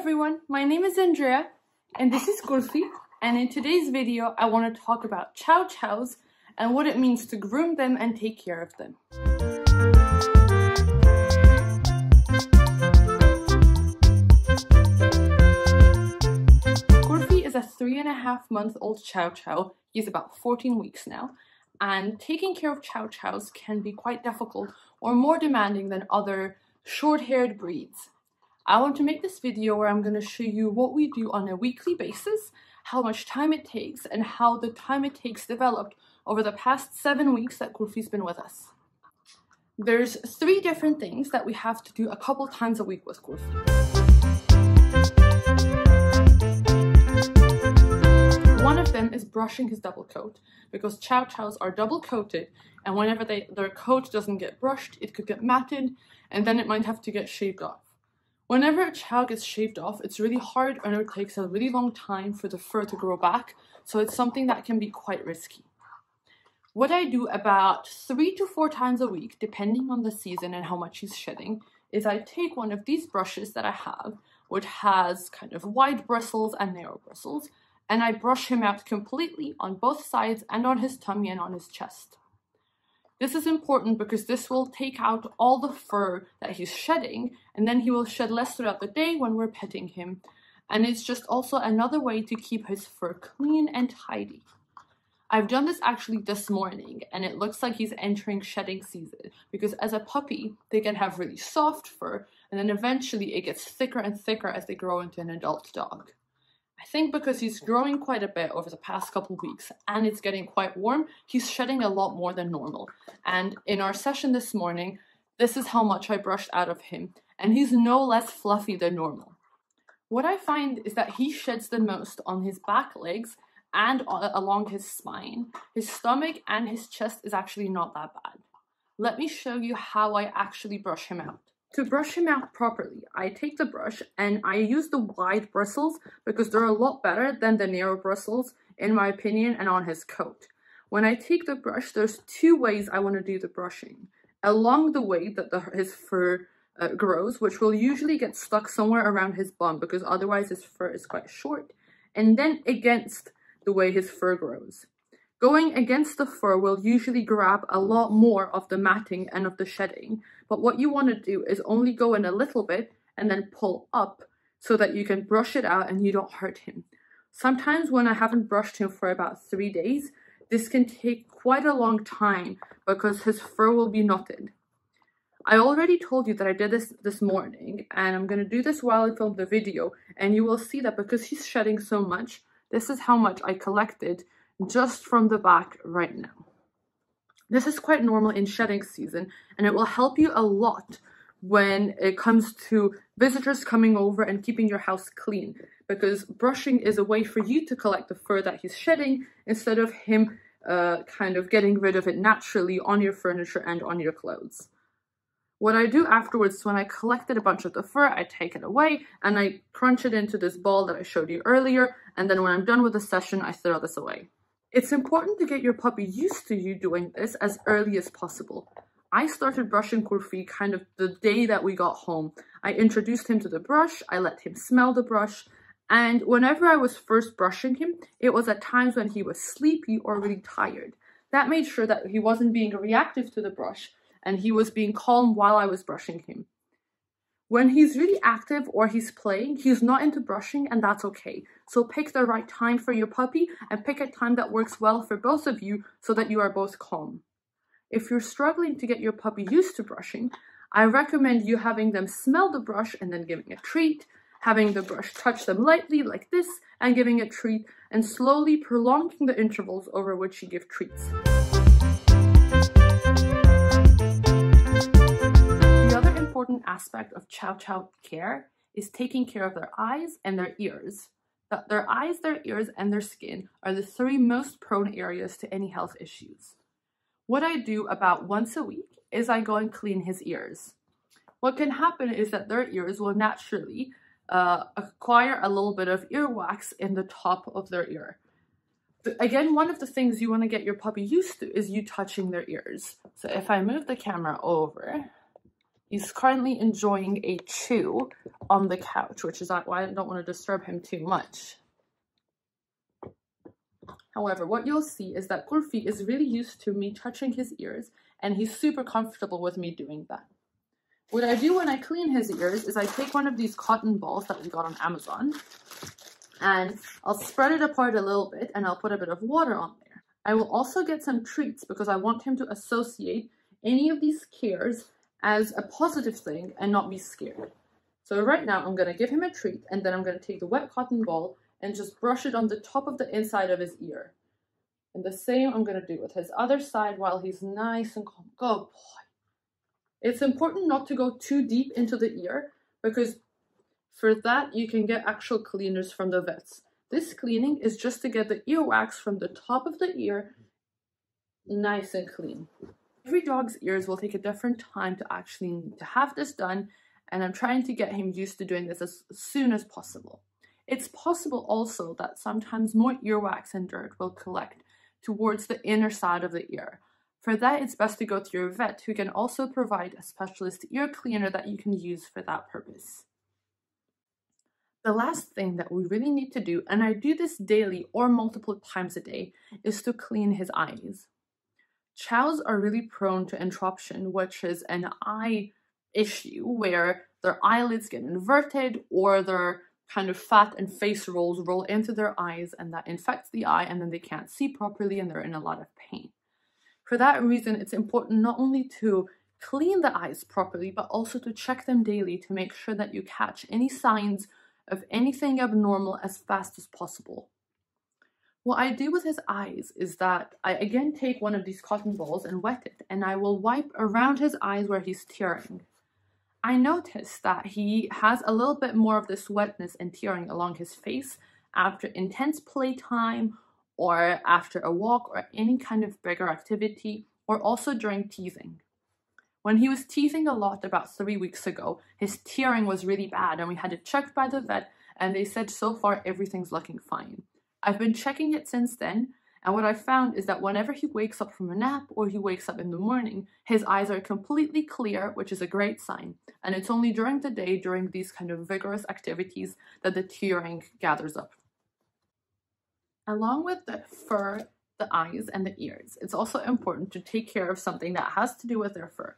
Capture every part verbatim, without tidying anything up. everyone, my name is Andrea and this is Koolfie, and in today's video I want to talk about chow chows and what it means to groom them and take care of them. Koolfie is a three and a half month old chow chow. He's about fourteen weeks now, and taking care of chow chows can be quite difficult or more demanding than other short-haired breeds. I want to make this video where I'm going to show you what we do on a weekly basis, how much time it takes, and how the time it takes developed over the past seven weeks that Koolfie's been with us. There's three different things that we have to do a couple times a week with Koolfie. One of them is brushing his double coat, because chow chows are double coated, and whenever they, their coat doesn't get brushed, it could get matted, and then it might have to get shaved off. Whenever a chow gets shaved off, it's really hard and it takes a really long time for the fur to grow back, so it's something that can be quite risky. What I do about three to four times a week, depending on the season and how much he's shedding, is I take one of these brushes that I have, which has kind of wide bristles and narrow bristles, and I brush him out completely on both sides and on his tummy and on his chest. This is important because this will take out all the fur that he's shedding, and then he will shed less throughout the day when we're petting him. And it's just also another way to keep his fur clean and tidy. I've done this actually this morning, and it looks like he's entering shedding season, because as a puppy, they can have really soft fur, and then eventually it gets thicker and thicker as they grow into an adult dog. I think because he's growing quite a bit over the past couple weeks and it's getting quite warm, he's shedding a lot more than normal. And in our session this morning, this is how much I brushed out of him, and he's no less fluffy than normal. What I find is that he sheds the most on his back legs and along his spine. His stomach and his chest is actually not that bad. Let me show you how I actually brush him out. To brush him out properly, I take the brush and I use the wide bristles because they're a lot better than the narrow bristles, in my opinion, and on his coat. When I take the brush, there's two ways I want to do the brushing. Along the way that the, his fur uh, grows, which will usually get stuck somewhere around his bum because otherwise his fur is quite short, and then against the way his fur grows. Going against the fur will usually grab a lot more of the matting and of the shedding, but what you want to do is only go in a little bit and then pull up so that you can brush it out and you don't hurt him. Sometimes when I haven't brushed him for about three days, this can take quite a long time because his fur will be knotted. I already told you that I did this this morning, and I'm going to do this while I film the video, and you will see that because he's shedding so much, this is how much I collected just from the back right now. This is quite normal in shedding season, and it will help you a lot when it comes to visitors coming over and keeping your house clean, because brushing is a way for you to collect the fur that he's shedding instead of him uh, kind of getting rid of it naturally on your furniture and on your clothes. What I do afterwards, when I collected a bunch of the fur, I take it away and I crunch it into this ball that I showed you earlier, and then when I'm done with the session, I throw this away. It's important to get your puppy used to you doing this as early as possible. I started brushing Koolfie kind of the day that we got home. I introduced him to the brush, I let him smell the brush, and whenever I was first brushing him, it was at times when he was sleepy or really tired. That made sure that he wasn't being reactive to the brush and he was being calm while I was brushing him. When he's really active or he's playing, he's not into brushing, and that's okay. So pick the right time for your puppy and pick a time that works well for both of you so that you are both calm. If you're struggling to get your puppy used to brushing, I recommend you having them smell the brush and then giving a treat, having the brush touch them lightly like this and giving a treat, and slowly prolonging the intervals over which you give treats. Important aspect of chow chow care is taking care of their eyes and their ears. Their eyes, their ears, and their skin are the three most prone areas to any health issues. What I do about once a week is I go and clean his ears. What can happen is that their ears will naturally uh, acquire a little bit of earwax in the top of their ear. Again, one of the things you want to get your puppy used to is you touching their ears. So if I move the camera over, He's currently enjoying a chew on the couch, which is why I don't want to disturb him too much. However, what you'll see is that Koolfie is really used to me touching his ears, and he's super comfortable with me doing that. What I do when I clean his ears is I take one of these cotton balls that we got on Amazon, and I'll spread it apart a little bit, and I'll put a bit of water on there. I will also get some treats because I want him to associate any of these cares as a positive thing and not be scared. So right now I'm going to give him a treat, and then I'm going to take the wet cotton ball and just brush it on the top of the inside of his ear. And the same I'm going to do with his other side while he's nice and calm. Good boy. It's important not to go too deep into the ear, because for that you can get actual cleaners from the vets. This cleaning is just to get the earwax from the top of the ear nice and clean. Every dog's ears will take a different time to actually need to have this done, and I'm trying to get him used to doing this as soon as possible. It's possible also that sometimes more earwax and dirt will collect towards the inner side of the ear. For that, it's best to go to your vet, who can also provide a specialist ear cleaner that you can use for that purpose. The last thing that we really need to do, and I do this daily or multiple times a day, is to clean his eyes. Chows are really prone to entroption, which is an eye issue where their eyelids get inverted or their kind of fat and face rolls roll into their eyes, and that infects the eye, and then they can't see properly and they're in a lot of pain. For that reason, it's important not only to clean the eyes properly, but also to check them daily to make sure that you catch any signs of anything abnormal as fast as possible. What I do with his eyes is that I again take one of these cotton balls and wet it, and I will wipe around his eyes where he's tearing. I notice that he has a little bit more of this wetness and tearing along his face after intense playtime, or after a walk, or any kind of bigger activity, or also during teething. When he was teething a lot about three weeks ago, his tearing was really bad, and we had it checked by the vet, and they said so far everything's looking fine. I've been checking it since then, and what I found is that whenever he wakes up from a nap or he wakes up in the morning, his eyes are completely clear, which is a great sign, and it's only during the day, during these kind of vigorous activities, that the tearing gathers up. Along with the fur, the eyes, and the ears, it's also important to take care of something that has to do with their fur.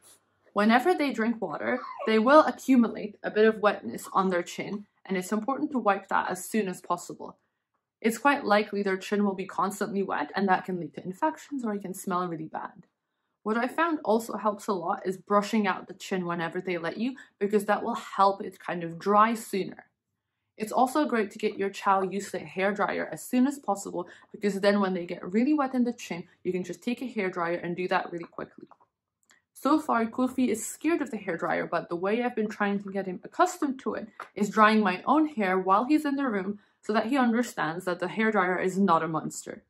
Whenever they drink water, they will accumulate a bit of wetness on their chin, and it's important to wipe that as soon as possible. It's quite likely their chin will be constantly wet, and that can lead to infections, or it can smell really bad. What I found also helps a lot is brushing out the chin whenever they let you, because that will help it kind of dry sooner. It's also great to get your chow used to a hairdryer as soon as possible, because then when they get really wet in the chin, you can just take a hairdryer and do that really quickly. So far, Koolfie is scared of the hairdryer, but the way I've been trying to get him accustomed to it is drying my own hair while he's in the room, so that he understands that the hairdryer is not a monster.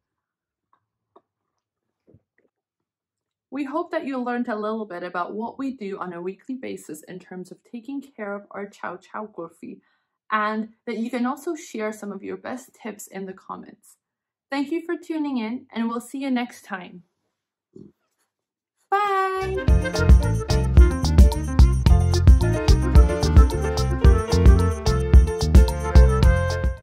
We hope that you learned a little bit about what we do on a weekly basis in terms of taking care of our chow chow Koolfie, and that you can also share some of your best tips in the comments. Thank you for tuning in, and we'll see you next time. Bye!